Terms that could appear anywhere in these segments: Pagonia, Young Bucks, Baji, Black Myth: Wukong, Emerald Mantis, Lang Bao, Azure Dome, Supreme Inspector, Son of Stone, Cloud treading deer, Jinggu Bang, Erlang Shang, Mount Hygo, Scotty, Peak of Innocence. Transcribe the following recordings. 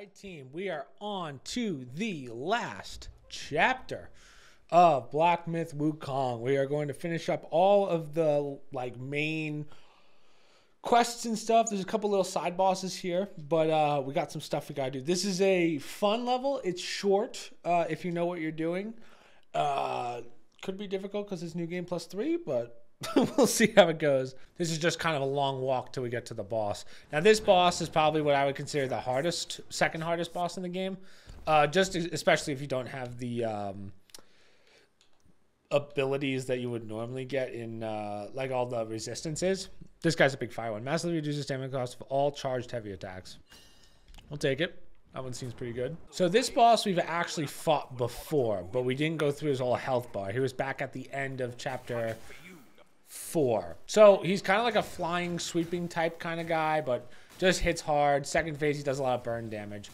Alright team, we are on to the last chapter of Black Myth Wukong. We are going to finish up all of the main quests and stuff. There's a couple little side bosses here, but we got some stuff we gotta do. This is a fun level. It's short if you know what you're doing. Could be difficult because it's new game plus 3, but we'll see how it goes. This is just kind of a long walk till we get to the boss. Now this boss is probably what I would consider the hardest, second hardest boss in the game. Just especially if you don't have the abilities that you would normally get in like all the resistances. This guy's a big fire one. Massively reduces damage cost of all charged heavy attacks. We'll take it. That one seems pretty good. So this boss we've actually fought before, but we didn't go through his whole health bar. He was back at the end of chapter 4. So he's kind of like a flying sweeping type kind of guy, but just hits hard. Second phase, he does a lot of burn damage.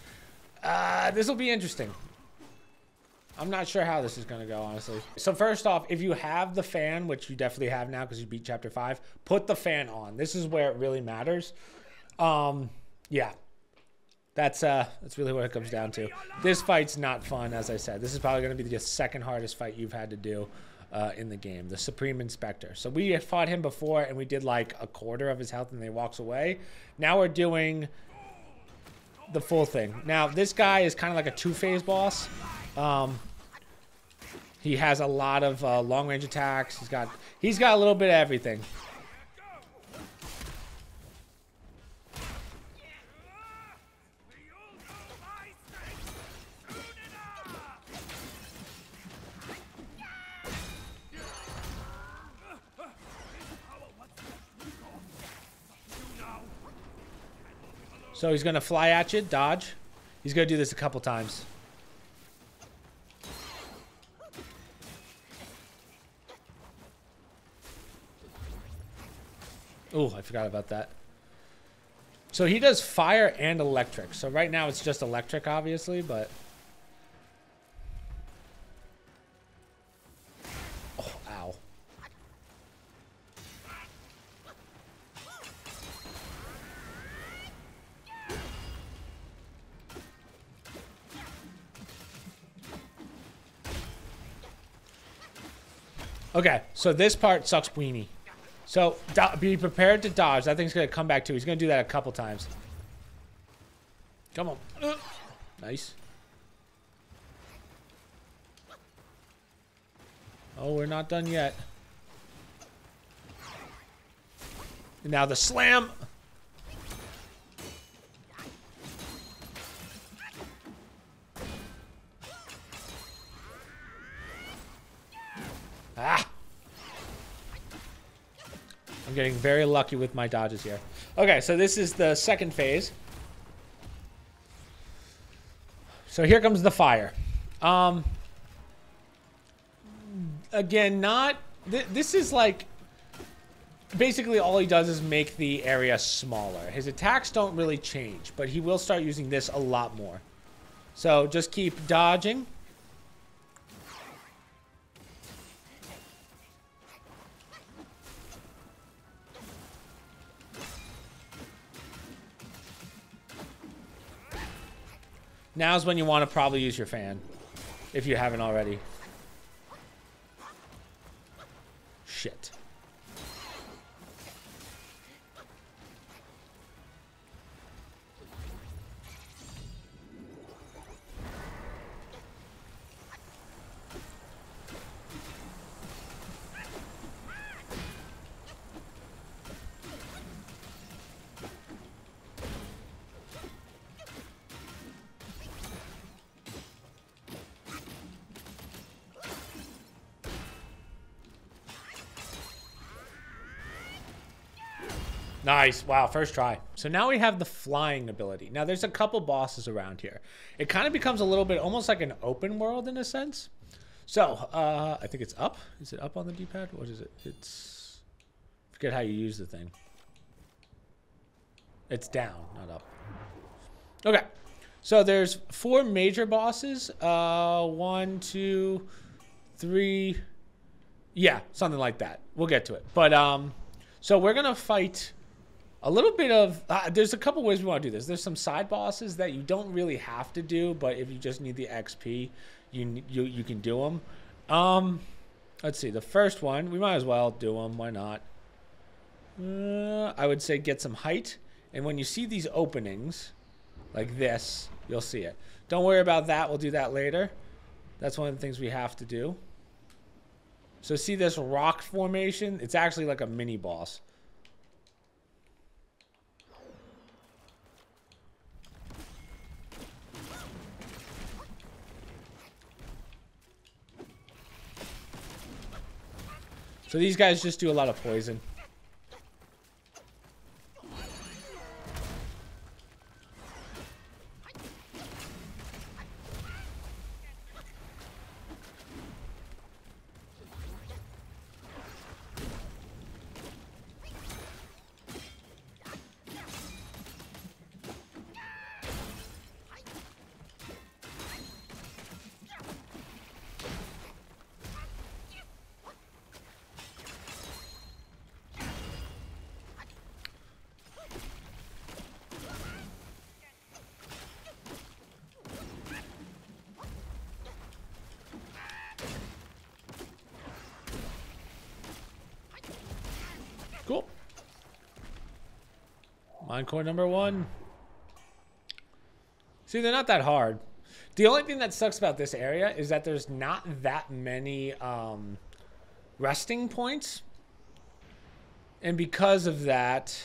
This will be interesting. I'm not sure how this is going to go, honestly. So first off, if you have the fan, which you definitely have now because you beat chapter 5, put the fan on. This is where it really matters. Yeah, that's really what it comes down to. This fight's not fun, as I said. This is probably going to be the second hardest fight you've had to do in the game, the Supreme Inspector. So we had fought him before and we did like a quarter of his health and then he walks away. Now we're doing the full thing. Now this guy is kind of like a two-phase boss. He has a lot of long-range attacks. He's got a little bit of everything. So he's going to fly at you, dodge. He's going to do this a couple times. Oh, I forgot about that. So he does fire and electric. So right now it's just electric, obviously, but... Oh, ow. Okay, so this part sucks weenie. So be prepared to dodge. That thing's going to come back too. He's going to do that a couple times. Come on. Nice. Oh, we're not done yet. And now the slam. Getting very lucky with my dodges here. Okay, so this is the second phase. So here comes the fire. Again, not... This is like... Basically, all he does is make the area smaller. His attacks don't really change, but he will start using this a lot more. So just keep dodging. Now's when you want to probably use your fan, if you haven't already. Shit. Nice. Wow, first try. So now we have the flying ability. Now there's a couple bosses around here. It kind of becomes a little bit almost like an open world in a sense. So I think it's up. Is it up on the D-pad? What is it? It's... Forget how you use the thing. It's down, not up. Okay. So there's 4 major bosses. 1, 2, 3... Yeah, something like that. We'll get to it. But so we're going to fight... A little bit of, there's a couple ways we want to do this. There's some side bosses that you don't really have to do, but if you just need the XP, you can do them. Let's see, the first one, we might as well do them, why not? I would say get some height, and when you see these openings, like this, you'll see it. Don't worry about that, we'll do that later. That's one of the things we have to do. So see this rock formation? It's actually like a mini boss. So these guys just do a lot of poison. Encore number one. See, they're not that hard. The only thing that sucks about this area is that there's not that many resting points. And because of that,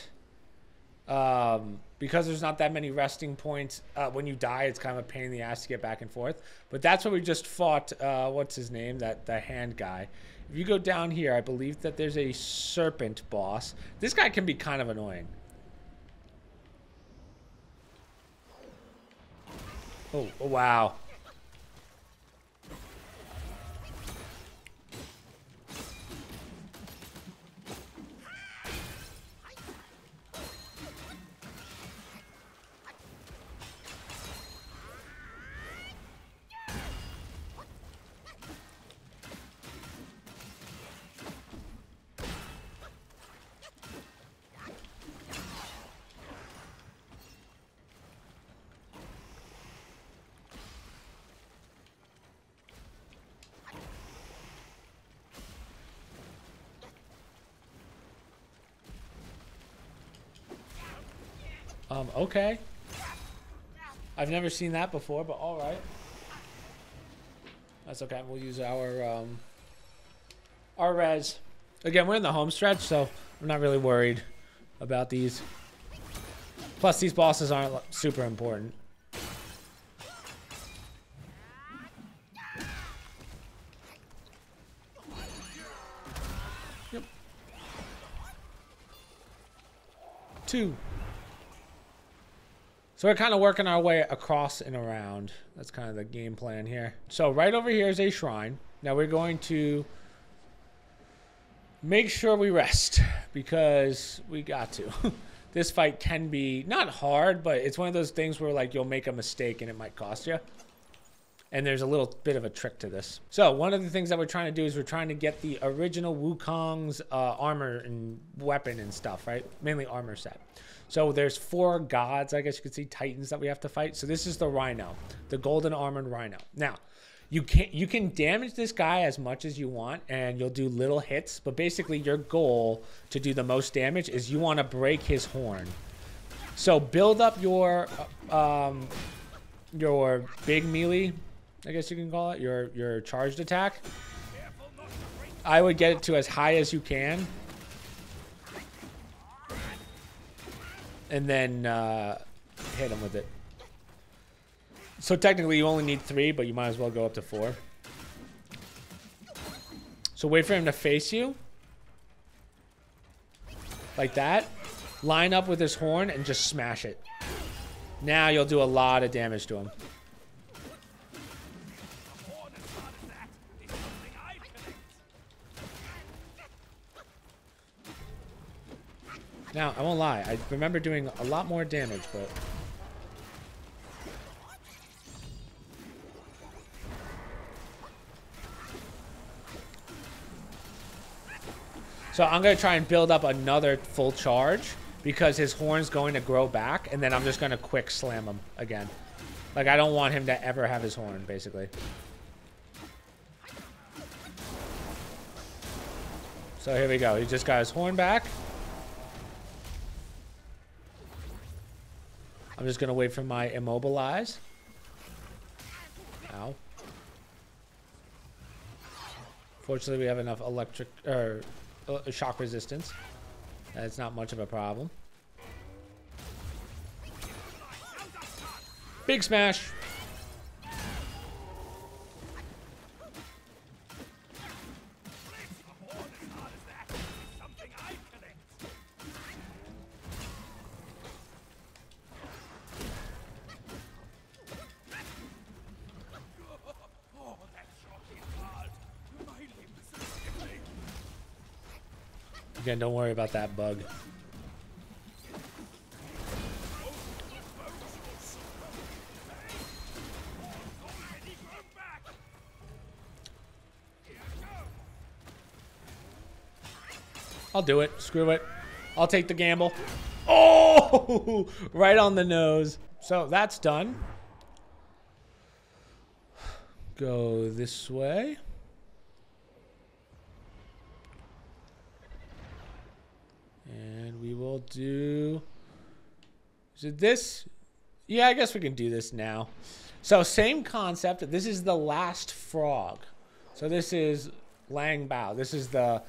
because there's not that many resting points, when you die, it's kind of a pain in the ass to get back and forth. But that's what we just fought, what's his name, the hand guy. If you go down here, I believe that there's a serpent boss. This guy can be kind of annoying. Oh, oh, wow. Okay. I've never seen that before, but all right. That's okay. We'll use our res. Again, we're in the home stretch, so I'm not really worried about these. Plus, these bosses aren't super important. Yep. Two. So we're kind of working our way across and around. That's kind of the game plan here. So right over here is a shrine. Now we're going to make sure we rest because we got to. This fight can be not hard, but it's one of those things where like you'll make a mistake and it might cost you. And there's a little bit of a trick to this. So one of the things that we're trying to do is we're trying to get the original Wukong's armor and weapon and stuff, right? Mainly armor set. So there's four gods, I guess you could see, titans that we have to fight. So this is the rhino, the golden armored rhino. Now, you can damage this guy as much as you want and you'll do little hits, but basically your goal to do the most damage is you want to break his horn. So build up your big melee, I guess you can call it, your charged attack. I would get it to as high as you can. And then hit him with it. So technically you only need three, but you might as well go up to four. So wait for him to face you. Like that. Line up with his horn and just smash it. Now you'll do a lot of damage to him. Now, I won't lie, I remember doing a lot more damage, but... So I'm going to try and build up another full charge because his horn's going to grow back, and then I'm just going to quick slam him again. Like, I don't want him to ever have his horn, basically. So here we go. He just got his horn back. I'm just going to wait for my immobilize. Ow. Fortunately, we have enough electric shock resistance. That's not much of a problem. Big smash. Again, don't worry about that bug. I'll do it. Screw it. I'll take the gamble. Oh! Right on the nose. So that's done. Go this way. And we will do... Is it this? Yeah, I guess we can do this now. So same concept. This is the last frog. So this is Lang Bao. This is the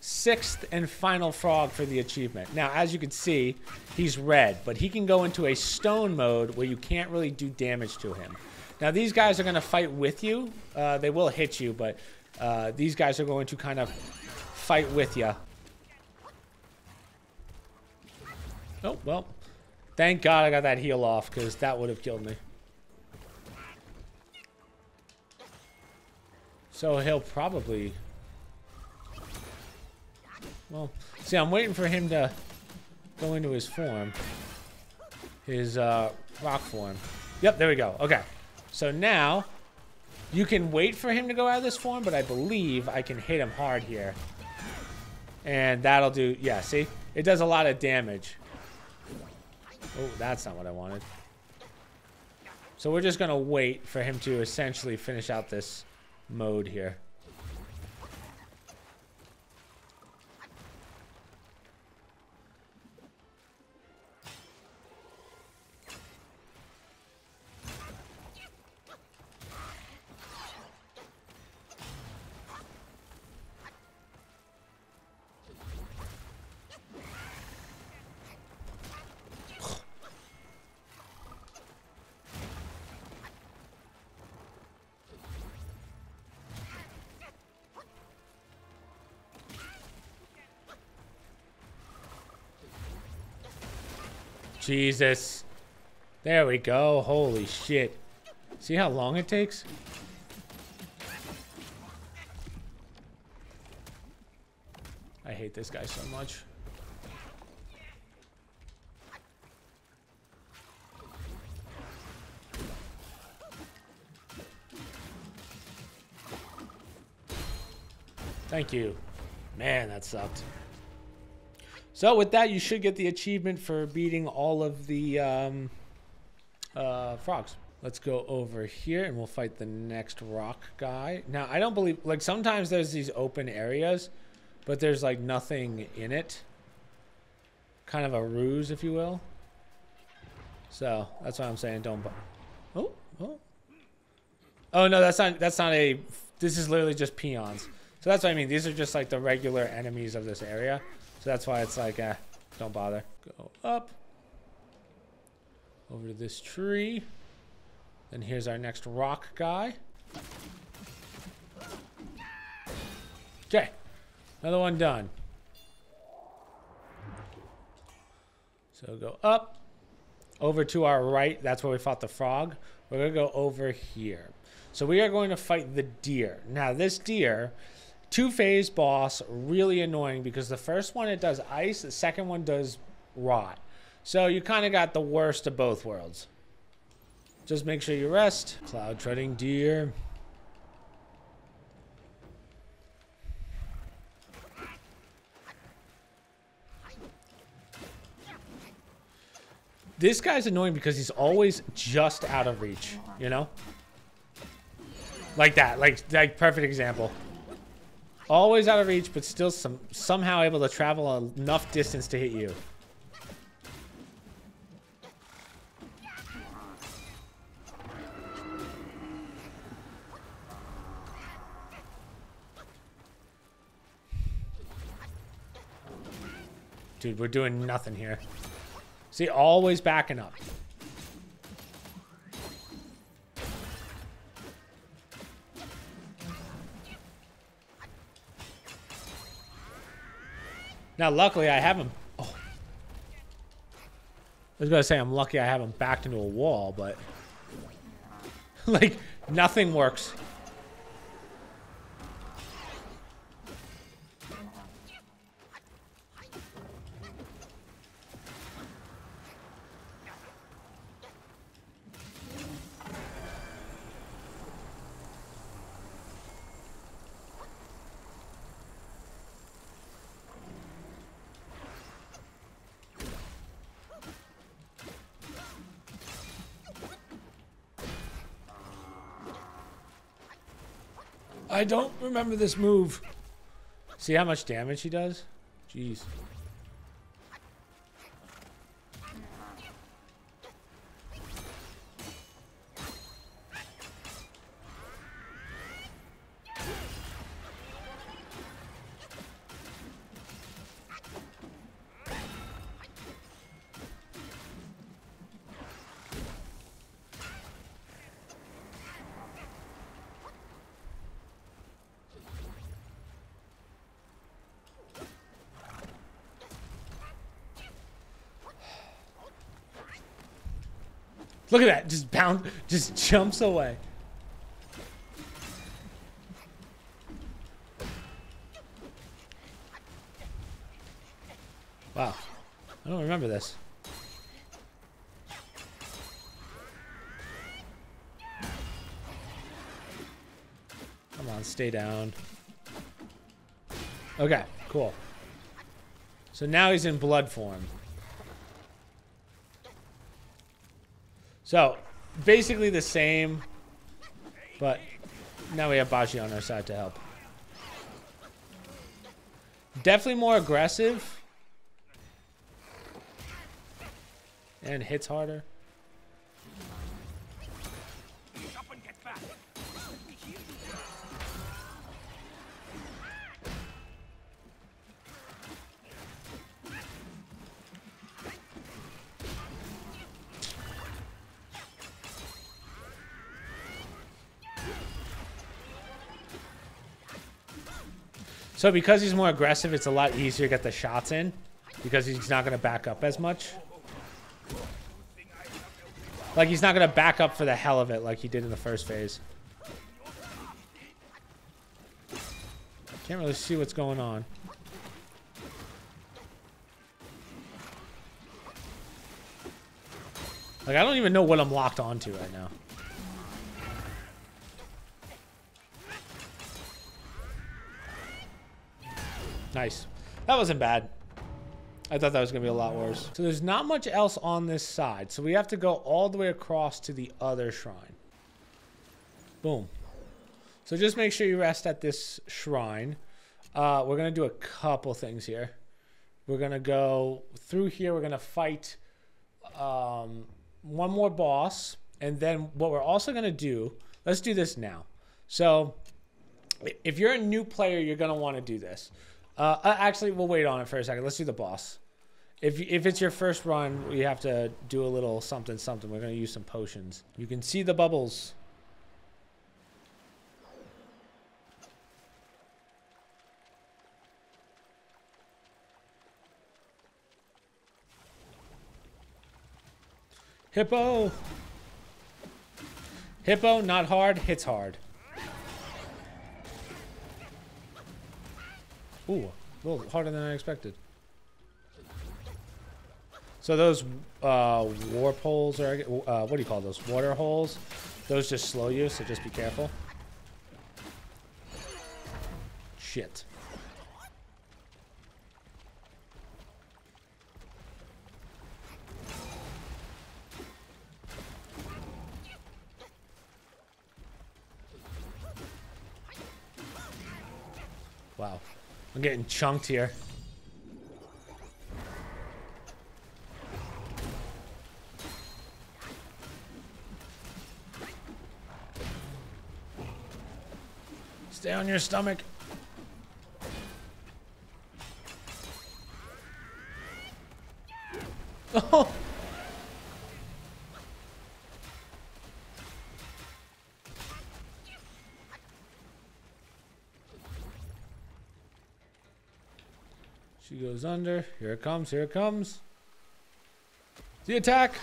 6th and final frog for the achievement. Now, as you can see, he's red, but he can go into a stone mode where you can't really do damage to him. Now, these guys are going to fight with you. They will hit you, but these guys are going to kind of fight with you. Oh, well, thank God I got that heal off, because that would have killed me. So he'll probably... Well, see, I'm waiting for him to go into his form. His rock form. Yep, there we go. Okay. So now, you can wait for him to go out of this form, but I believe I can hit him hard here. And that'll do... Yeah, see? It does a lot of damage. Oh, that's not what I wanted. So we're just going to wait for him to essentially finish out this mode here. Jesus. There we go. Holy shit. See how long it takes? I hate this guy so much. Thank you. Man, that sucked. So with that, you should get the achievement for beating all of the frogs. Let's go over here and we'll fight the next rock guy. Now, I don't believe, like, sometimes there's these open areas, but there's like nothing in it. Kind of a ruse, if you will. So that's why I'm saying don't. Oh, oh. Oh no, that's not a, this is literally just peons. So that's what I mean. These are just like the regular enemies of this area. So that's why it's like, don't bother. Go up. Over to this tree. And here's our next rock guy. Okay. Another one done. So go up. Over to our right. That's where we fought the frog. We're going to go over here. So we are going to fight the deer. Now this deer... Two-phase boss, really annoying because the first one it does ice, the second one does rot. So you kind of got the worst of both worlds. Just make sure you rest. Cloud treading deer. This guy's annoying because he's always just out of reach, you know? Like that, like perfect example. Always out of reach, but still somehow able to travel enough distance to hit you. Dude, we're doing nothing here. See, always backing up. Now, luckily, I have him. Oh. I was going to say, I'm lucky I have him backed into a wall, but... like, nothing works. I don't remember this move. See how much damage he does? Jeez. Look at that, just bound, just jumps away. Wow, I don't remember this. Come on, stay down. Okay, cool. So now he's in blood form. So, basically the same, but now we have Baji on our side to help. Definitely more aggressive. And hits harder. So because he's more aggressive, it's a lot easier to get the shots in because he's not going to back up as much. Like, he's not going to back up for the hell of it like he did in the first phase. Can't really see what's going on. Like, I don't even know what I'm locked onto right now. Nice. That wasn't bad. I thought that was going to be a lot worse. So there's not much else on this side. So we have to go all the way across to the other shrine. Boom. So just make sure you rest at this shrine. We're going to do a couple things here. We're going to go through here. We're going to fight one more boss. And then what we're also going to do, let's do this now. So if you're a new player, you're going to want to do this. Actually, we'll wait on it for a second. Let's do the boss. If it's your first run, you have to do a little something, something. We're going to use some potions. You can see the bubbles. Hippo. Hippo, not hard, hits hard. Ooh, a little harder than I expected. So those warp holes, or what do you call those? Water holes. Those just slow you, so just be careful. Shit. Wow. I'm getting chunked here. Stay on your stomach. Oh! She goes under. Here it comes. Here it comes. The attack.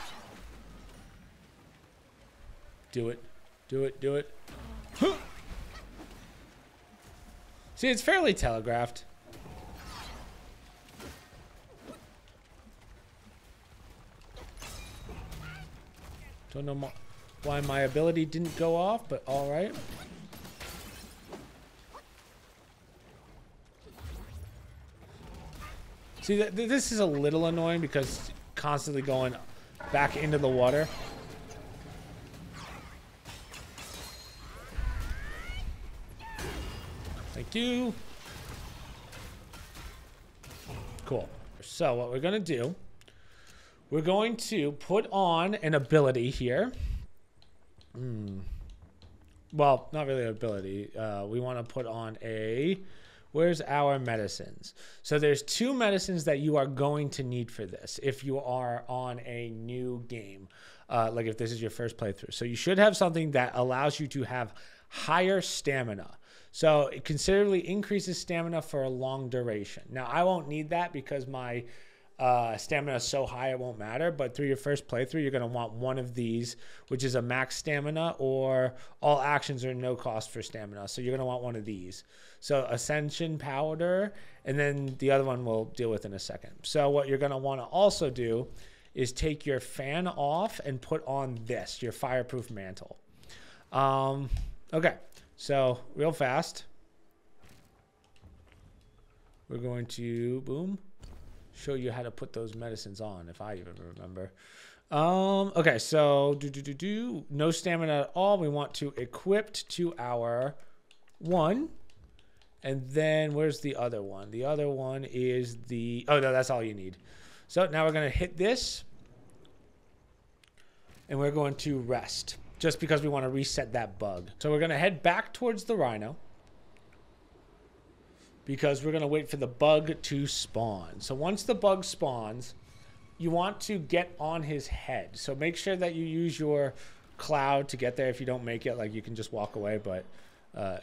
Do it. Do it. Do it. See, it's fairly telegraphed. Don't know why my ability didn't go off, but all right. See, this is a little annoying because constantly going back into the water. Thank you. Cool. So what we're going to do, we're going to put on an ability here. Well, not really an ability. We want to put on a... Where's our medicines? So there's two medicines that you are going to need for this if you are on a new game, like if this is your first playthrough. So you should have something that allows you to have higher stamina. So it considerably increases stamina for a long duration. Now, I won't need that because my stamina is so high it won't matter, but through your first playthrough, you're going to want one of these, which is a max stamina or all actions are no cost for stamina. So you're going to want one of these. So Ascension Powder, and then the other one we'll deal with in a second. So what you're going to want to also do is take your fan off and put on this, your Fireproof Mantle. Okay, so real fast. We're going to, boom, show you how to put those medicines on, if I even remember. Okay, so no stamina at all. We want to equip to our one. And then where's the other one? The other one is the... Oh, no, that's all you need. So now we're going to hit this. And we're going to rest. Just because we want to reset that bug. So we're going to head back towards the rhino. Because we're going to wait for the bug to spawn. So once the bug spawns, you want to get on his head. So make sure that you use your cloud to get there. If you don't make it, like, you can just walk away but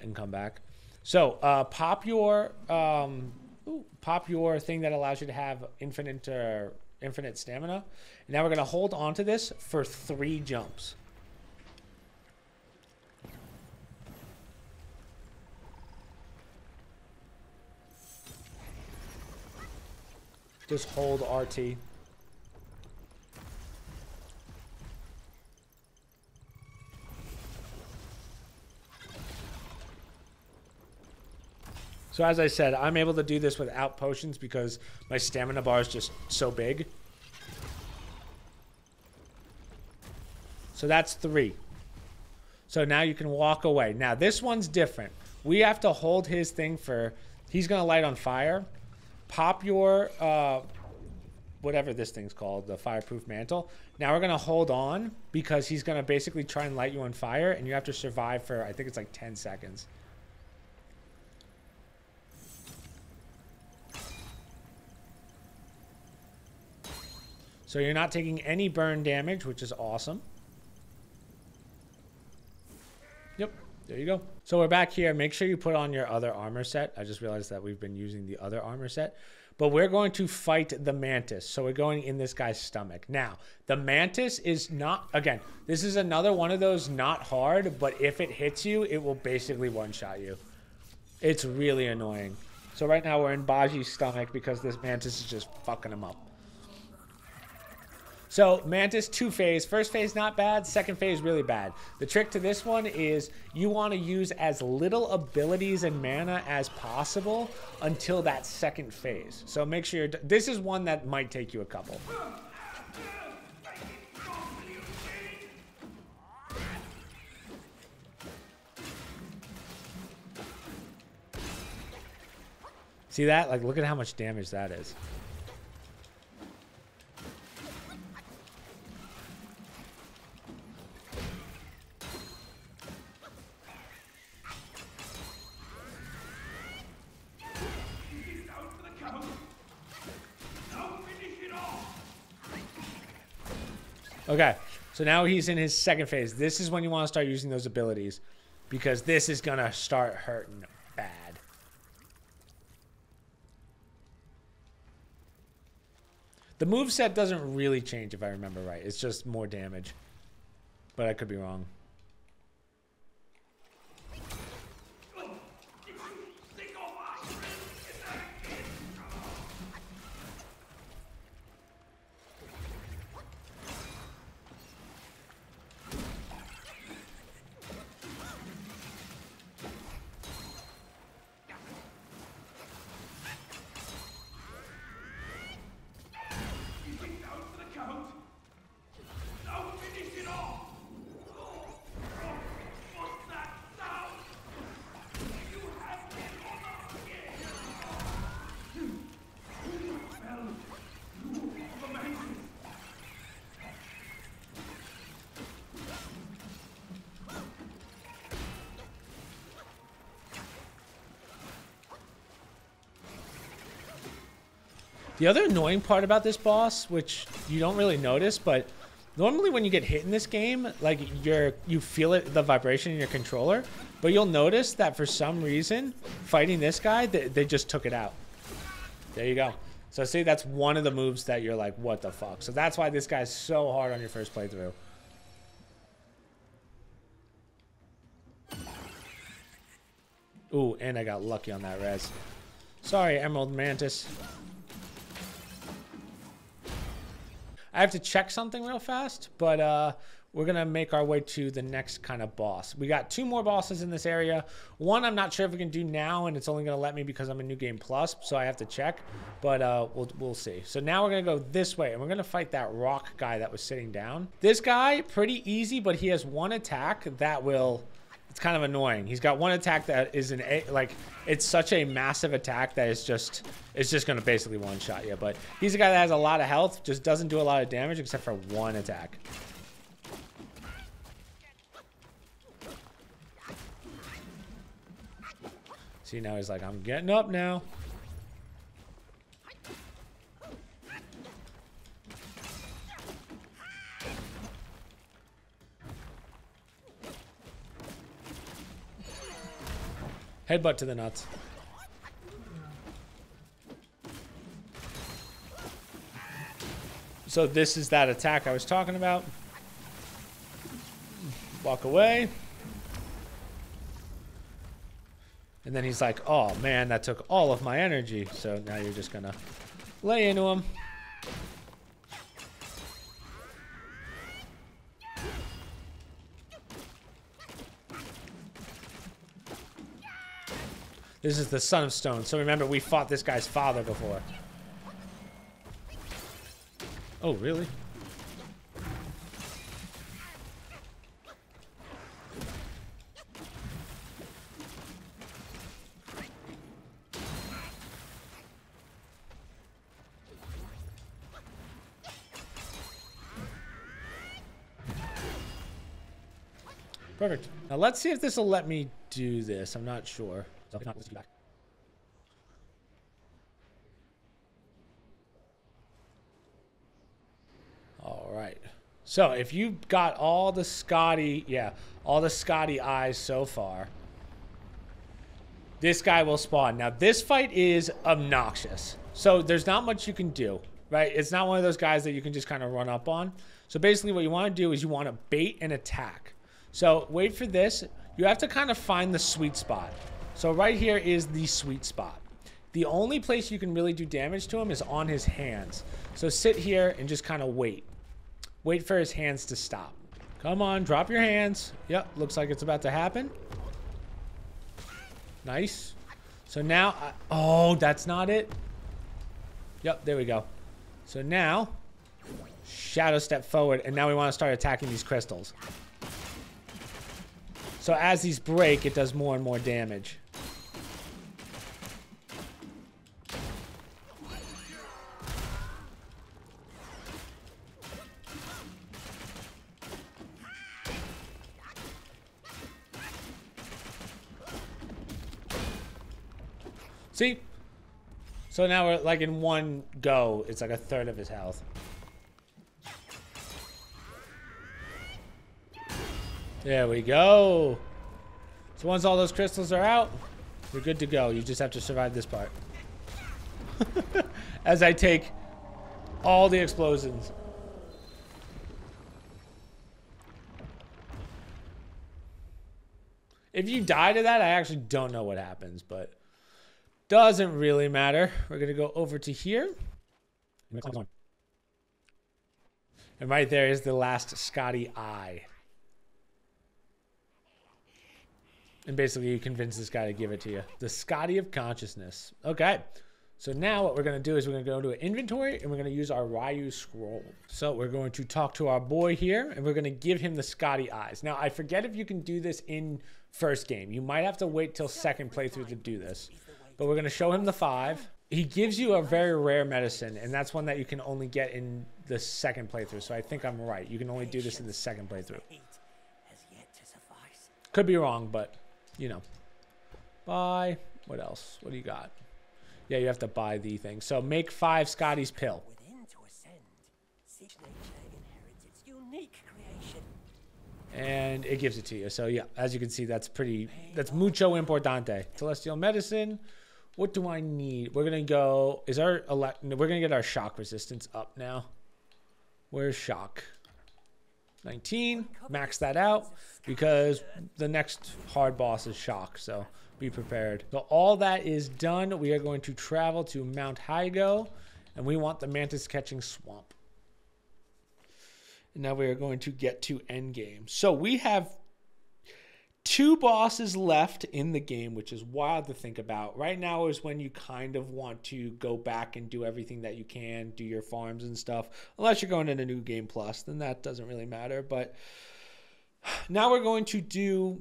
and come back. So pop your thing that allows you to have infinite stamina. And now we're going to hold on to this for 3 jumps. Just hold RT. So as I said, I'm able to do this without potions because my stamina bar is just so big. So that's 3. So now you can walk away. Now this one's different. We have to hold his thing for... He's going to light on fire. Pop your... whatever this thing's called, the Fireproof Mantle. Now we're going to hold on because he's going to basically try and light you on fire. And you have to survive for, I think it's like 10 seconds. So you're not taking any burn damage, which is awesome. Yep, there you go. So we're back here. Make sure you put on your other armor set. I just realized that we've been using the other armor set. But we're going to fight the mantis. So we're going in this guy's stomach. Now, the mantis is not, again, this is another one of those not hard, but if it hits you, it will basically one-shot you. It's really annoying. So right now we're in Baji's stomach because this mantis is just fucking him up. So mantis, 2 phase. First phase, not bad. Second phase, really bad. The trick to this one is you want to use as little abilities and mana as possible until that second phase. So make sure you're... This is one that might take you a couple. See that? Like, look at how much damage that is. Okay, so now he's in his second phase. This is when you want to start using those abilities, because this is going to start hurting bad. The moveset doesn't really change, if I remember right. It's just more damage, but I could be wrong. The other annoying part about this boss, which you don't really notice, but normally when you get hit in this game, like you feel it, the vibration in your controller, but you'll notice that for some reason, fighting this guy, they just took it out. There you go. So see, that's one of the moves that you're like, what the fuck? So that's why this guy's so hard on your first playthrough. Ooh, and I got lucky on that res. Sorry, Emerald Mantis. I have to check something real fast, but we're gonna make our way to the next kind of boss. We got two more bosses in this area. One I'm not sure if we can do now, and it's only gonna let me because I'm in New Game Plus, so I have to check, but we'll see. So now we're gonna go this way, and we're gonna fight that rock guy that was sitting down. This guy, pretty easy, but he has one attack that will, it's kind of annoying. He's got one attack that is an, like, it's such a massive attack that it's just gonna basically one shot you. But he's a guy that has a lot of health, just doesn't do a lot of damage except for one attack. See, now he's like, I'm getting up now. Headbutt to the nuts. So this is that attack I was talking about. Walk away. And then he's like, oh man, that took all of my energy. So now you're just gonna lay into him. This is the Son of Stone. So remember, we fought this guy's father before. Oh, really? Perfect. Now let's see if this will let me do this. I'm not sure. All right. So if you got all the Scotty, yeah, all the Scotty eyes so far, this guy will spawn. Now this fight is obnoxious. So there's not much you can do, right? It's not one of those guys that you can just kind of run up on. So basically what you want to do is you want to bait and attack. So wait for this. You have to kind of find the sweet spot. So right here is the sweet spot. The only place you can really do damage to him is on his hands. So sit here and just kind of wait. Wait for his hands to stop. Come on, drop your hands. Yep, looks like it's about to happen. Nice. So now, oh, that's not it. Yep, there we go. So now, shadow step forward, and now we want to start attacking these crystals. So as these break, it does more and more damage. See? So now we're like in one go, it's like a third of his health. There we go. So once all those crystals are out, we're good to go. You just have to survive this part. As I take all the explosions. If you die to that, I actually don't know what happens, but doesn't really matter. We're going to go over to here. And right there is the last Scotty eye. And basically you convince this guy to give it to you. The Scotty of consciousness. Okay. So now what we're going to do is we're going to go to inventory and we're going to use our Ryu scroll. So we're going to talk to our boy here and we're going to give him the Scotty eyes. Now I forget if you can do this in first game. You might have to wait till second playthrough to do this. But we're going to show him the 5. He gives you a very rare medicine, and that's one that you can only get in the second playthrough. So I think I'm right. You can only do this in the second playthrough. Could be wrong, but you know. Buy. What else? What do you got? Yeah, you have to buy the thing. So make 5 Scotty's pill. And it gives it to you. So yeah, as you can see, that's pretty, that's mucho importante. Celestial medicine. What do I need? We're going to go, is our, we're going to get our shock resistance up now. Where's shock? 19. Max that out because the next hard boss is shock. So be prepared. So all that is done. We are going to travel to Mount Hygo and we want the mantis catching swamp. Now we are going to get to endgame. So we have 2 bosses left in the game, which is wild to think about. Right now is when you kind of want to go back and do everything that you can, do your farms and stuff. Unless you're going into New Game Plus, then that doesn't really matter. But now we're going to do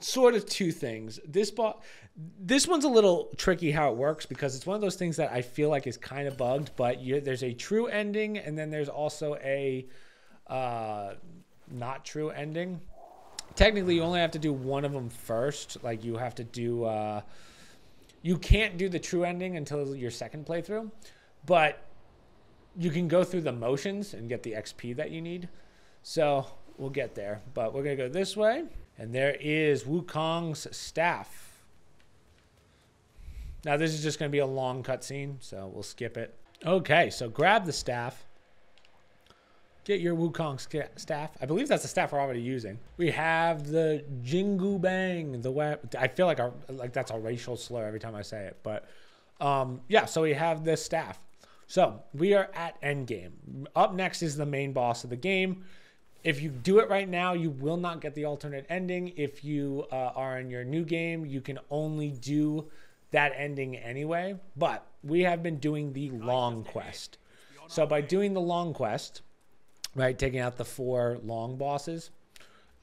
sort of 2 things. This one's a little tricky how it works because it's one of those things that I feel like is kind of bugged, but there's a true ending and then there's also a not true ending. Technically, you only have to do one of them first. Like you have to do, you can't do the true ending until your second playthrough, but you can go through the motions and get the XP that you need. So we'll get there, but we're going to go this way. And there is Wukong's staff. Now this is just going to be a long cutscene, so we'll skip it. Okay, so grab the staff. Get your Wukong staff. I believe that's the staff we're already using. We have the Jinggu Bang. I feel like that's a racial slur every time I say it, but yeah. So we have this staff. So we are at endgame. Up next is the main boss of the game. If you do it right now, you will not get the alternate ending. If you are in your new game, you can only do that ending anyway, but we have been doing the long quest. So by doing the long quest, right, taking out the 4 long bosses,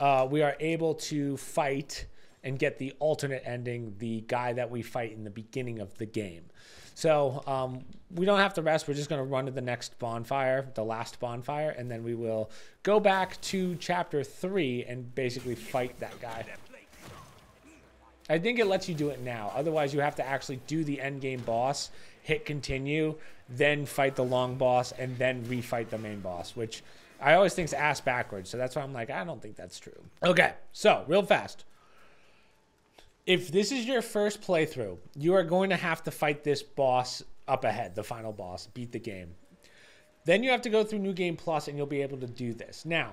we are able to fight and get the alternate ending, the guy that we fight in the beginning of the game. So we don't have to rest. We're just going to run to the next bonfire, the last bonfire, and then we will go back to chapter 3 and basically fight that guy. I think it lets you do it now. Otherwise, you have to actually do the end game boss, hit continue, then fight the long boss, and then refight the main boss, which I always think is ass backwards. So that's why I'm like, I don't think that's true. Okay, so real fast. If this is your first playthrough, you are going to have to fight this boss up ahead, the final boss, beat the game. Then you have to go through New Game Plus, and you'll be able to do this. Now,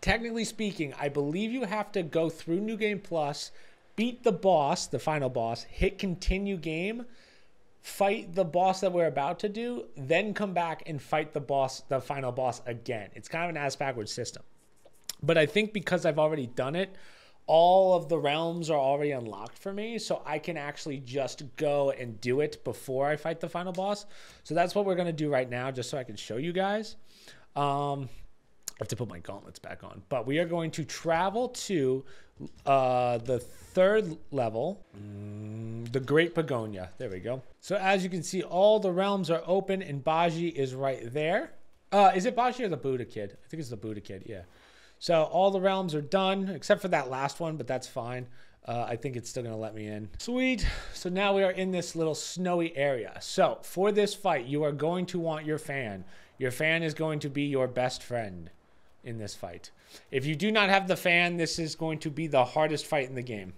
technically speaking, I believe you have to go through New Game Plus, beat the boss, the final boss, hit continue game, fight the boss that we're about to do, then come back and fight the boss, the final boss again. It's kind of an ass backwards system. But I think because I've already done it, all of the realms are already unlocked for me, so I can actually just go and do it before I fight the final boss. So that's what we're going to do right now, just so I can show you guys. I have to put my gauntlets back on, but we are going to travel to the 3rd level, the Great Pagonia. There we go. So as you can see, all the realms are open and Baji is right there. Is it Baji or the Buddha Kid? I think it's the Buddha Kid. Yeah. So all the realms are done except for that last one, but that's fine. I think it's still gonna let me in. Sweet. So now we are in this little snowy area. So for this fight, you are going to want your fan. Your fan is going to be your best friend in this fight. If you do not have the fan, this is going to be the hardest fight in the game.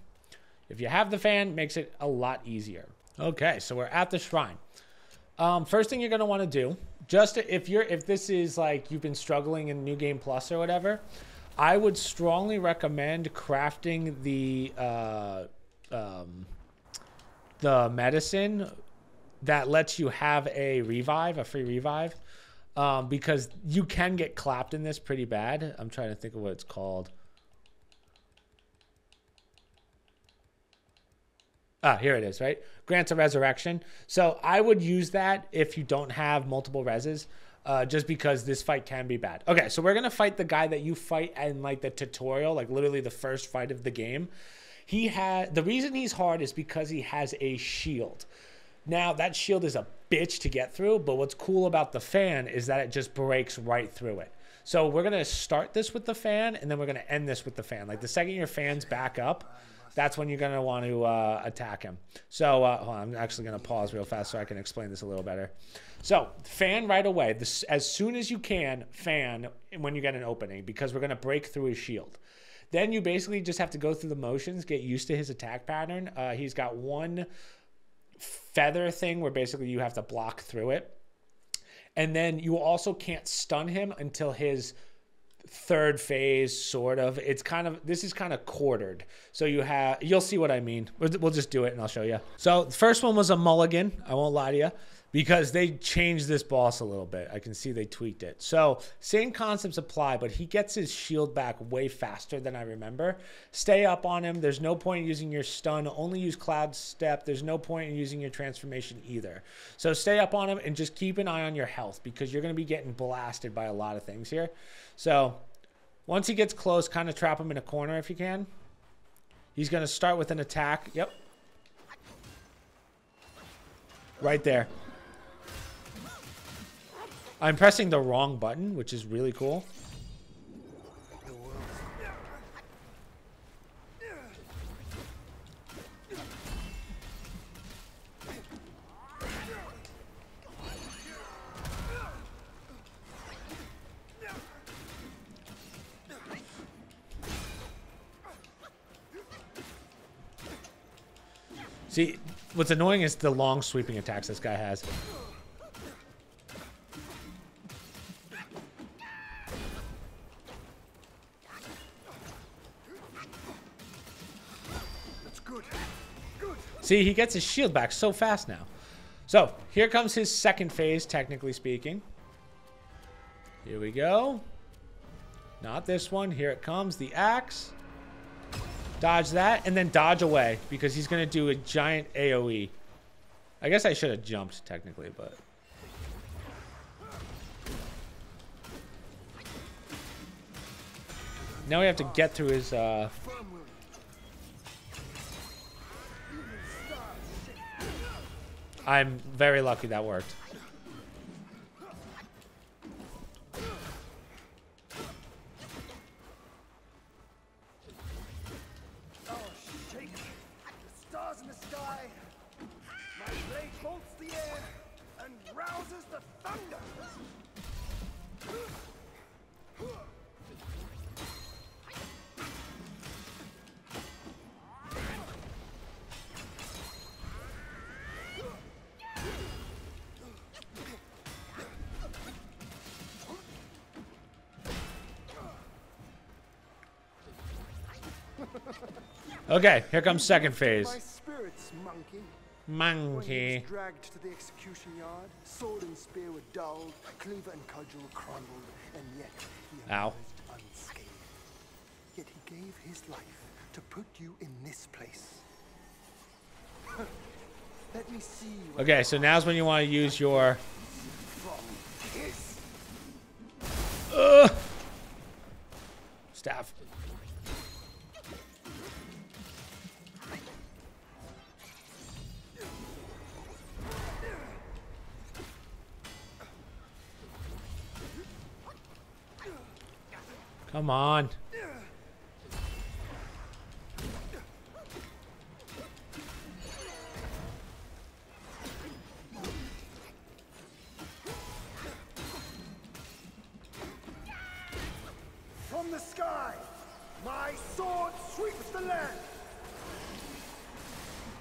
If you have the fan, it makes it a lot easier. Okay, so we're at the shrine. First thing you're gonna wanna do, just if this is like you've been struggling in New Game Plus or whatever, I would strongly recommend crafting the medicine that lets you have a revive, a free revive, because you can get clapped in this pretty bad. I'm trying to think of what it's called. Ah, here it is, right? Grants a resurrection. So I would use that if you don't have multiple reses. Just because this fight can be bad. Okay, so we're gonna fight the guy that you fight in like the tutorial, like literally the first fight of the game. He had, the reason he's hard is because he has a shield. Now that shield is a bitch to get through, but what's cool about the fan is that it just breaks right through it. So we're gonna start this with the fan, and then we're gonna end this with the fan. Like the second your fan's back up, that's when you're gonna want to attack him. So hold on, I'm actually gonna pause real fast so I can explain this a little better. So fan right away, this, as soon as you can, fan when you get an opening, because we're gonna break through his shield. Then you basically just have to go through the motions, get used to his attack pattern. He's got one feather thing where basically you have to block through it. And then you also can't stun him until his third phase, sort of. It's kind of, this is kind of quartered, so you have, you'll see what I mean. We'll just do it and I'll show you. So the first one was a mulligan, I won't lie to you, because they changed this boss a little bit. I can see they tweaked it. So same concepts apply, but he gets his shield back way faster than I remember. Stay up on him. There's no point in using your stun. Only use Cloud Step. There's no point in using your transformation either. So stay up on him and just keep an eye on your health, because you're going to be getting blasted by a lot of things here. So once he gets close, kind of trap him in a corner if you can. He's going to start with an attack. Yep. Right there. I'm pressing the wrong button, which is really cool. See, what's annoying is the long sweeping attacks this guy has. See, he gets his shield back so fast now. So here comes his second phase, technically speaking. Here we go. Not this one. Here it comes, the axe. Dodge that, and then dodge away, because he's going to do a giant AoE. I guess I should have jumped, technically, but... now we have to get through his... I'm very lucky that worked. Oh, shake. The stars in the sky. My blade bolts the air and rouses the thunder. Okay, here comes second phase. My spirits, monkey. Dragged to the execution yard, sword and spear were dulled, cleaver and cudgel crumbled, and yet he emerged unscathed. Yet he gave his life to put you in this place. Let me see. Okay, so now's when you want to use your. Staff. Come on. From the sky, my sword sweeps the land.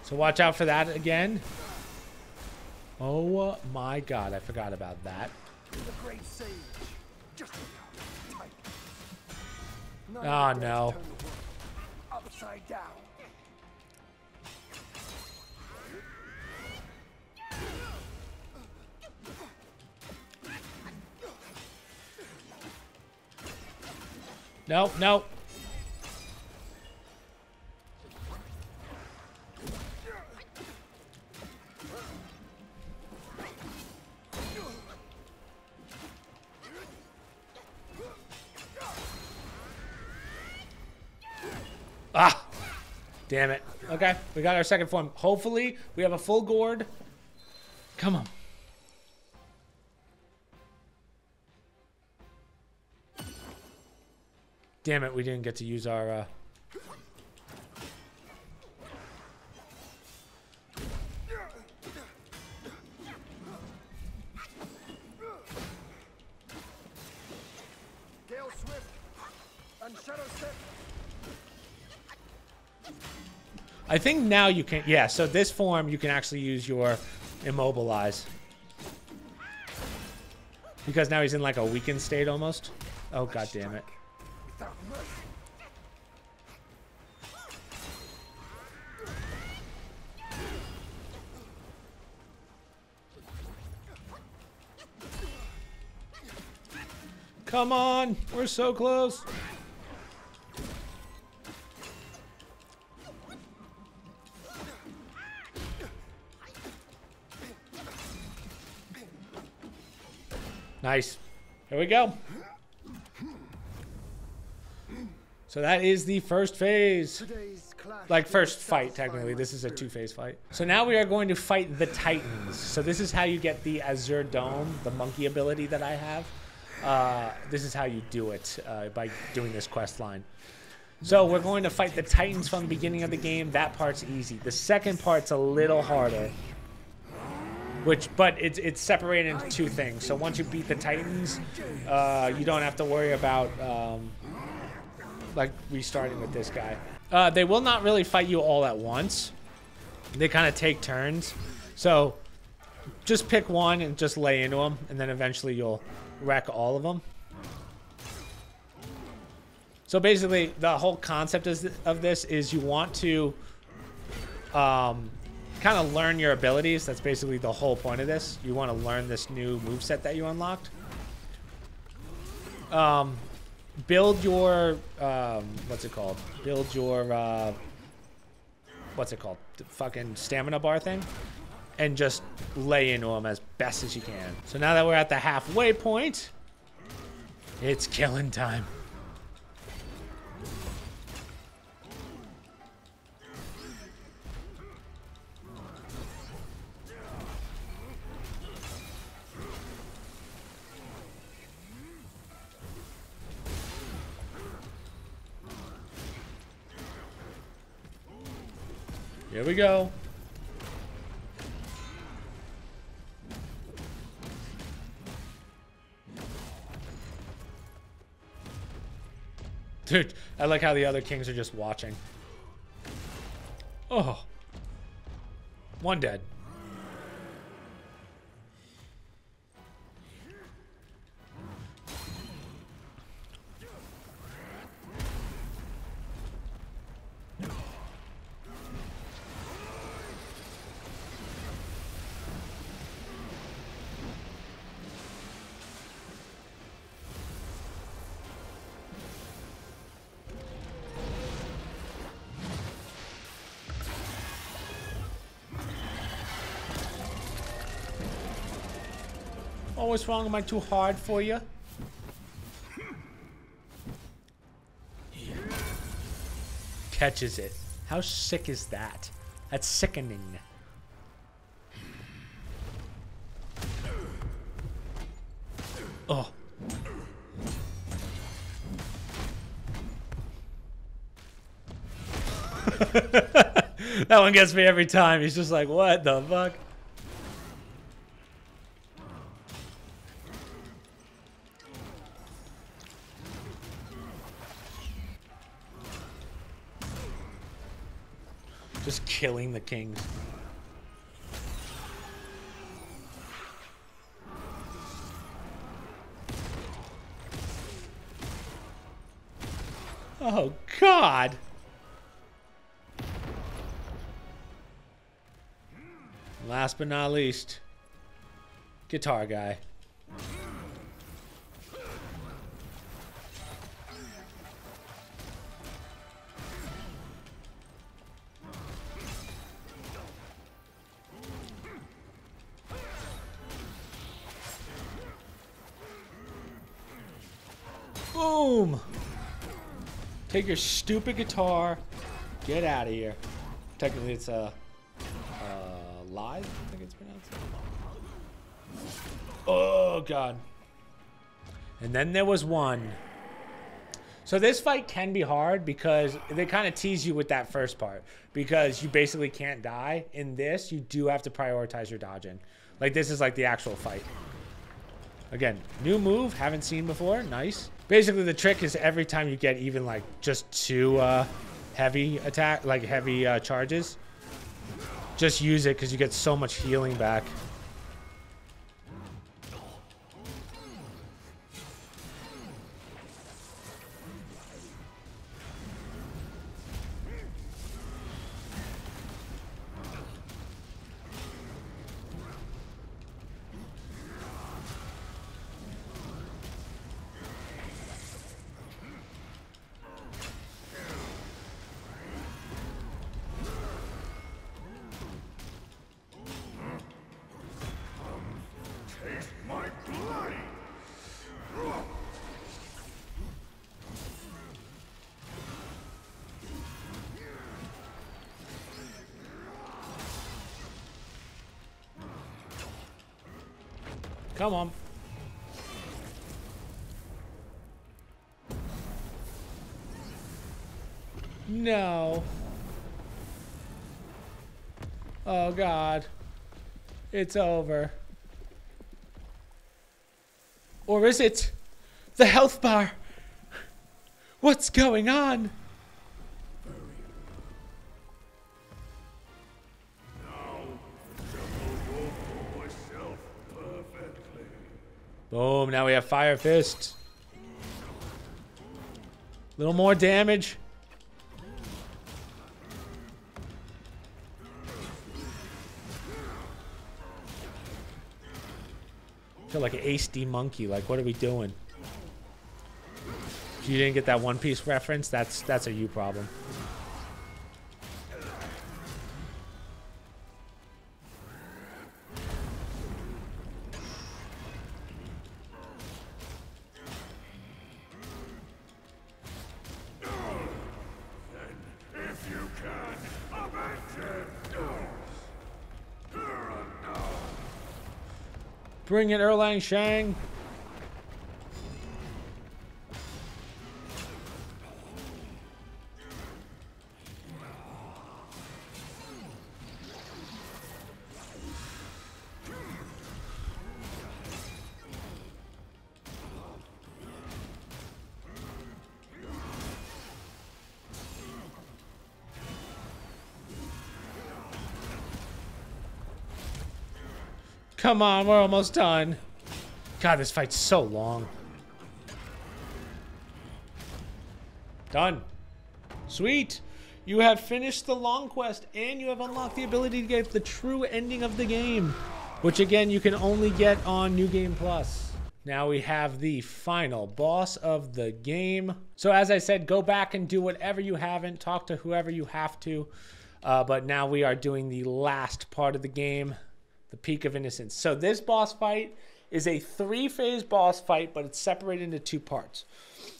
So watch out for that again. Oh my God, I forgot about that. The great sage. Just oh no. Upside down. No, no. Ah, damn it. Okay, we got our second form. Hopefully, we have a full gourd. Come on. Damn it, we didn't get to use our... I think now you can, yeah, so this form you can actually use your immobilize. Because now he's in like a weakened state almost. Oh, god damn it. Come on, we're so close. Nice. Here we go. So that is the first phase. Like first fight, technically. This is a two-phase fight. So now we are going to fight the Titans. So this is how you get the Azure Dome, the monkey ability that I have. This is how you do it, by doing this quest line. So we're going to fight the Titans from the beginning of the game. That part's easy. The second part's a little harder. But it's separated into two things. So once you beat the Titans, you don't have to worry about like restarting with this guy. They will not really fight you all at once. They kind of take turns. So just pick one and just lay into them, and then eventually you'll wreck all of them. So basically, the whole concept of this is you want to kind of learn your abilities. That's basically the whole point of this. You want to learn this new moveset that you unlocked. Build your what's it called? Build your what's it called? The fucking stamina bar thing, and just lay into them as best as you can. So now that we're at the halfway point, it's killing time. Here we go. Dude, I like how the other kings are just watching. Oh. One dead. Oh, what's wrong? Am I too hard for you? Catches it. How sick is that? That's sickening. Oh. That one gets me every time. He's just like, what the fuck? Just killing the kings. Oh, God. Last but not least, guitar guy. Boom! Take your stupid guitar, get out of here. Technically, it's a live, I think it's pronounced. Oh God! And then there was one. So this fight can be hard because they kind of tease you with that first part because you basically can't die. In this, you do have to prioritize your dodging. Like this is like the actual fight. Again, new move, haven't seen before. Nice. Basically, the trick is every time you get even like just two heavy attack, like heavy charges, just use it because you get so much healing back. Come on. No. Oh, God. It's over. Or is it? The health bar. What's going on? Boom, now we have Fire Fist. A little more damage. I feel like an ace-D monkey. Like, what are we doing? If you didn't get that One Piece reference, that's a you problem. Bring it, Erlang Shang. Come on, we're almost done. God, this fight's so long. Done. Sweet. You have finished the long quest, and you have unlocked the ability to get the true ending of the game, which, again, you can only get on New Game Plus. Now we have the final boss of the game. So as I said, go back and do whatever you haven't. Talk to whoever you have to. But now we are doing the last part of the game. The Peak of Innocence. So this boss fight is a three-phase boss fight, but it's separated into two parts.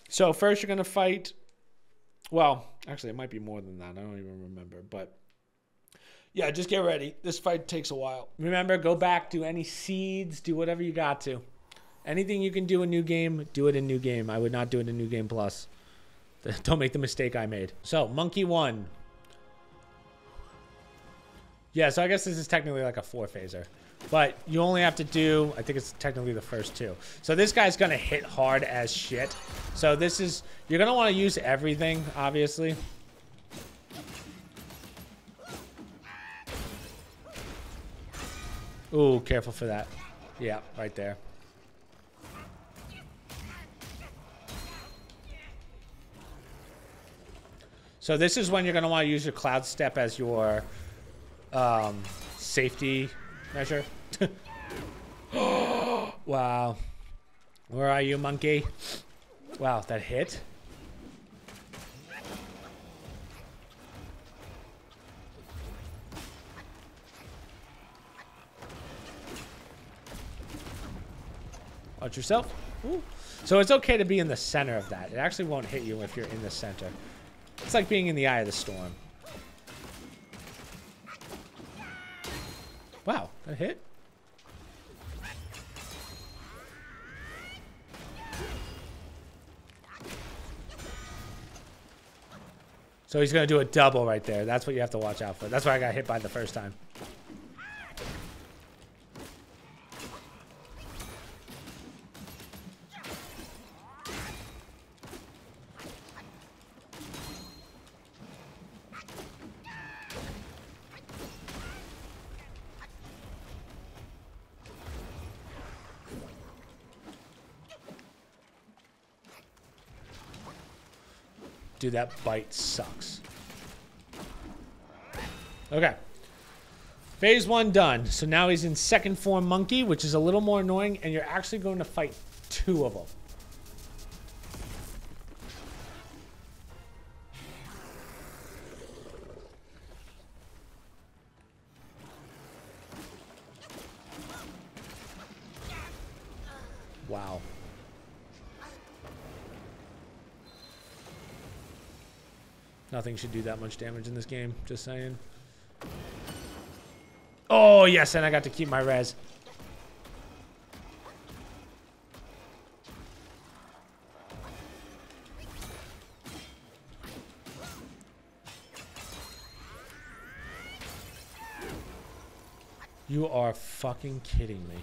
So first you're going to fight, well, actually it might be more than that. I don't even remember, but yeah, just get ready. This fight takes a while. Remember, go back, do any seeds, do whatever you got to. Anything you can do in New Game, do it in New Game. I would not do it in New Game Plus. Don't make the mistake I made. So Monkey 1, Yeah, so I guess this is technically like a four-phaser. But you only have to do, I think it's technically the first two. So this guy's going to hit hard as shit. So this is, you're going to want to use everything, obviously. Ooh, careful for that. Yeah, right there. So this is when you're going to want to use your cloud step as your safety measure. Wow. Where are you, monkey? Wow, that hit. Watch yourself. Ooh. So it's okay to be in the center of that. It actually won't hit you if you're in the center. It's like being in the eye of the storm. Wow, that hit. So he's going to do a double right there. That's what you have to watch out for. That's what I got hit by the first time. Dude, that bite sucks. Okay. Phase one done. So now he's in second form monkey, which is a little more annoying, and you're actually going to fight two of them. Wow. Nothing should do that much damage in this game, just saying. Oh, yes, and I got to keep my res. You are fucking kidding me.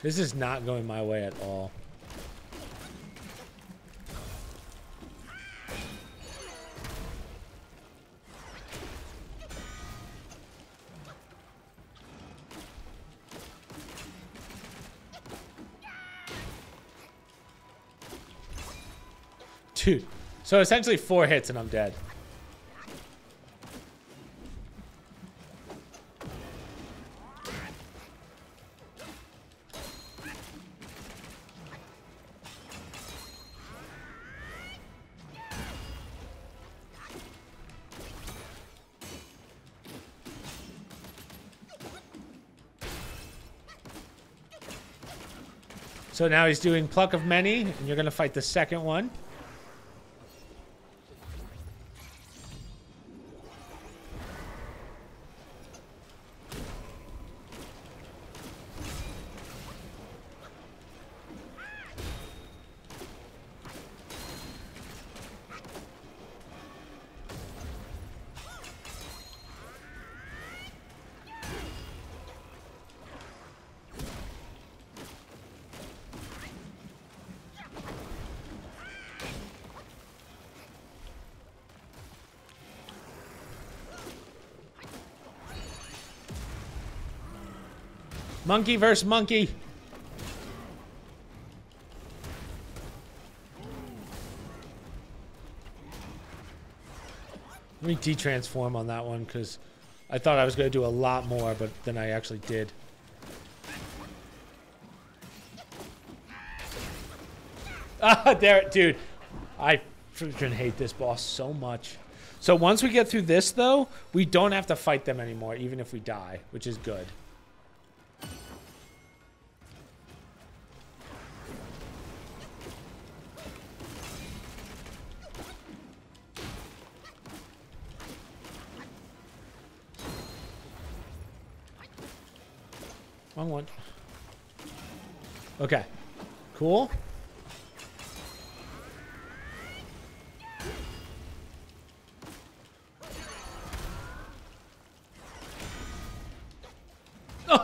This is not going my way at all. Dude, so essentially 4 hits and I'm dead. So now he's doing Pluck of Many, and you're going to fight the second one. Monkey versus monkey. Let me de-transform on that one because I thought I was going to do a lot more, but then I actually did. Ah, there, dude. I freaking hate this boss so much. So once we get through this, though, we don't have to fight them anymore, even if we die, which is good. Wrong one. Okay. Cool.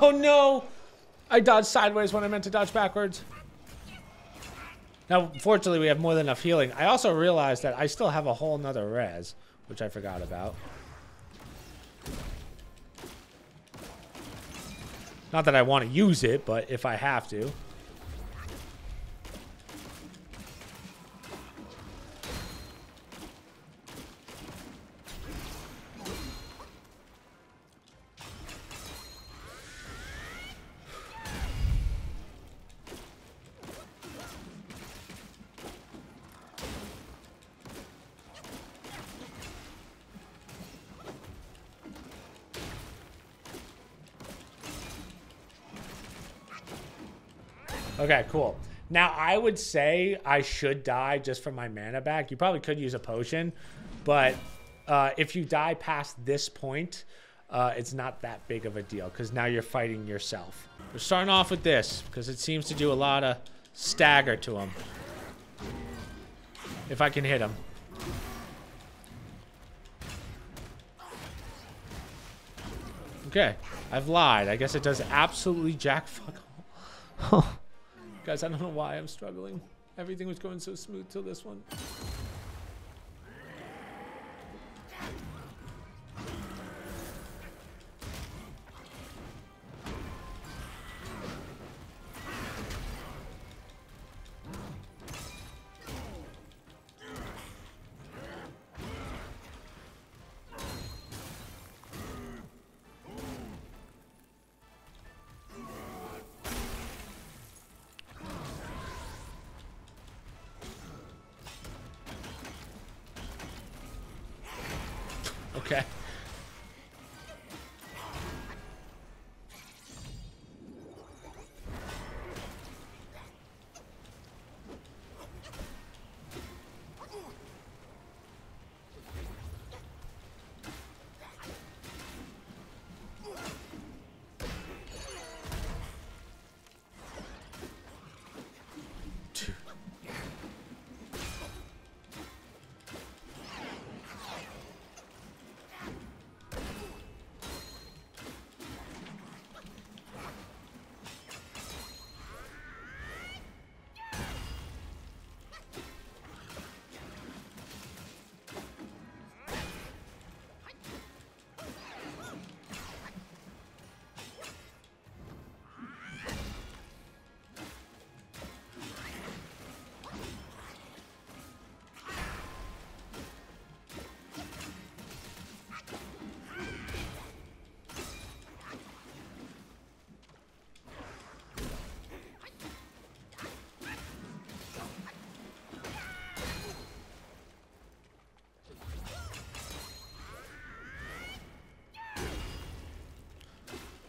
Oh no! I dodged sideways when I meant to dodge backwards. Now, fortunately, we have more than enough healing. I also realized that I still have a whole nother res, which I forgot about. Not that I want to use it, but if I have to. Okay, cool. Now, I would say I should die just for my mana back. You probably could use a potion, but if you die past this point, it's not that big of a deal because now you're fighting yourself. We're starting off with this because it seems to do a lot of stagger to him. If I can hit him. Okay, I've lied. I guess it does absolutely jack-fuck all. Huh. Guys, I don't know why I'm struggling. Everything was going so smooth till this one. Okay.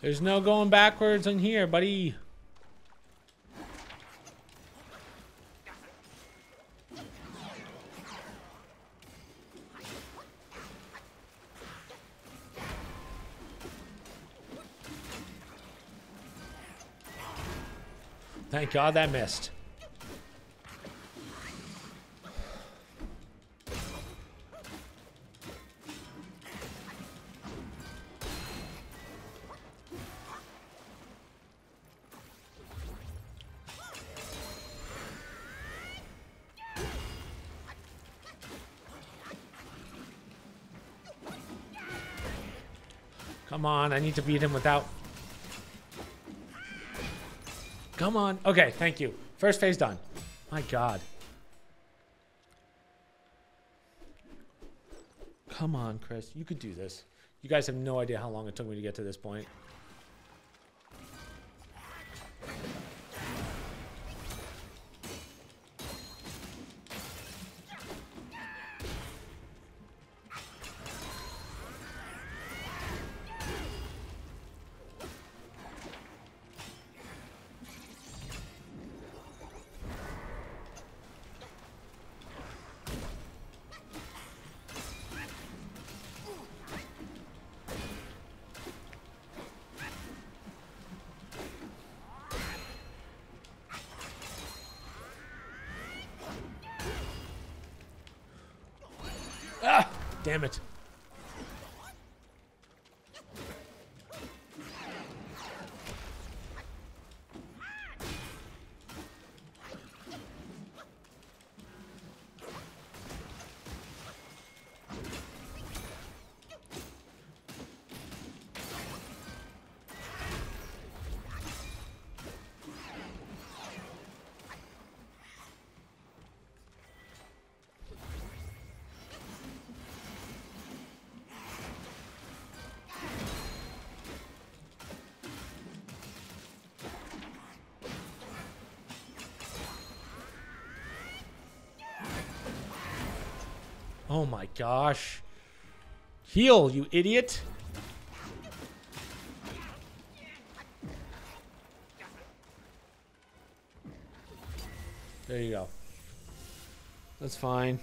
There's no going backwards in here, buddy. Thank God that missed. Come on, I need to beat him without... Come on. Okay, thank you. First phase done. My God. Come on, Chris. You could do this. You guys have no idea how long it took me to get to this point. Damn it. Oh my gosh. Heal, you idiot. There you go. That's fine.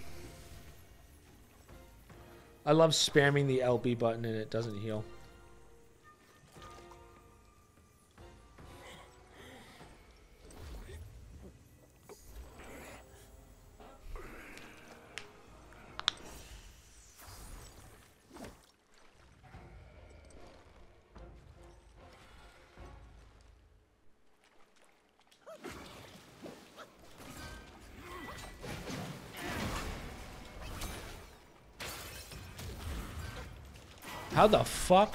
I love spamming the LB button and it doesn't heal. How the fuck?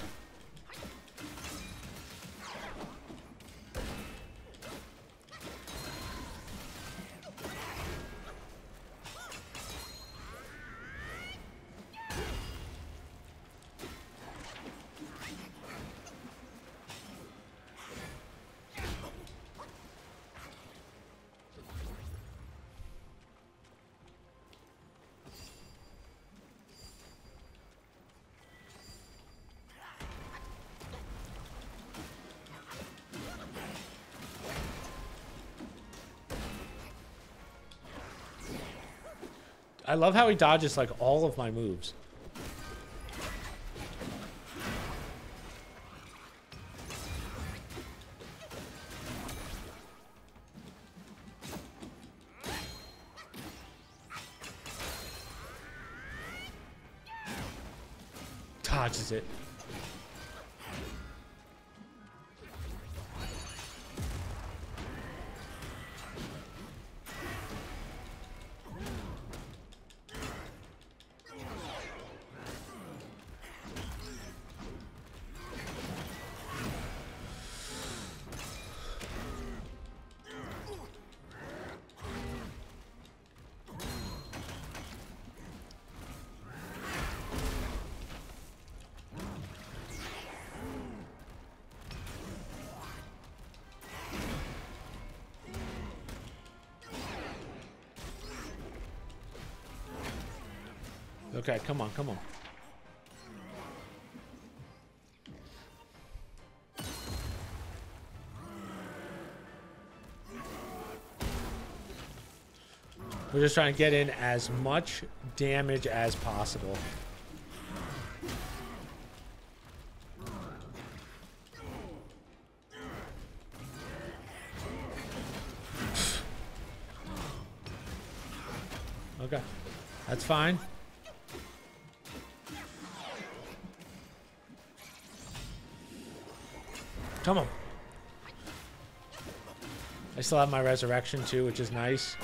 I love how he dodges like all of my moves. Dodges it. Okay, come on, come on. We're just trying to get in as much damage as possible. Okay, that's fine. Come on. I still have my resurrection too, which is nice.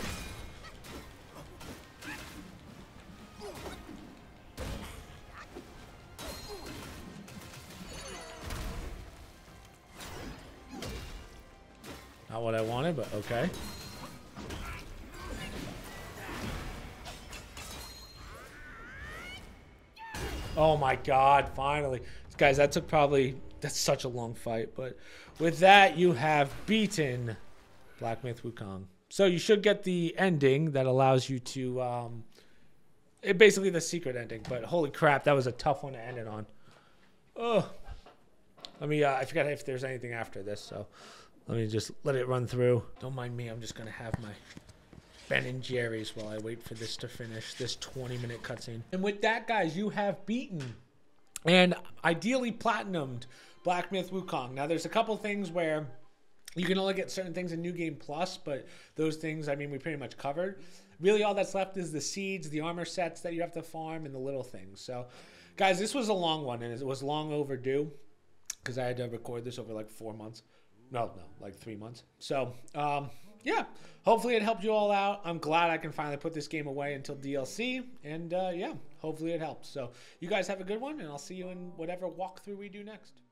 Not what I wanted, but okay. Oh my god, finally. Guys, that took probably... That's such a long fight, but with that, you have beaten Black Myth Wukong. So you should get the ending that allows you to, basically the secret ending, but holy crap, that was a tough one to end it on. Oh, let me, I forgot if there's anything after this, so let me just let it run through. Don't mind me, I'm just going to have my Ben and Jerry's while I wait for this to finish, this 20-minute cutscene. And with that, guys, you have beaten and ideally platinumed Black Myth Wukong. Now there's a couple things where you can only get certain things in New Game Plus, but those things, I mean, we pretty much covered. Really all that's left is the seeds, the armor sets that you have to farm, and the little things. So guys, this was a long one, and it was long overdue because I had to record this over like 4 months. No, like 3 months. So yeah, hopefully it helped you all out. I'm glad I can finally put this game away until DLC, and yeah, hopefully it helps. So you guys have a good one, and I'll see you in whatever walkthrough we do next.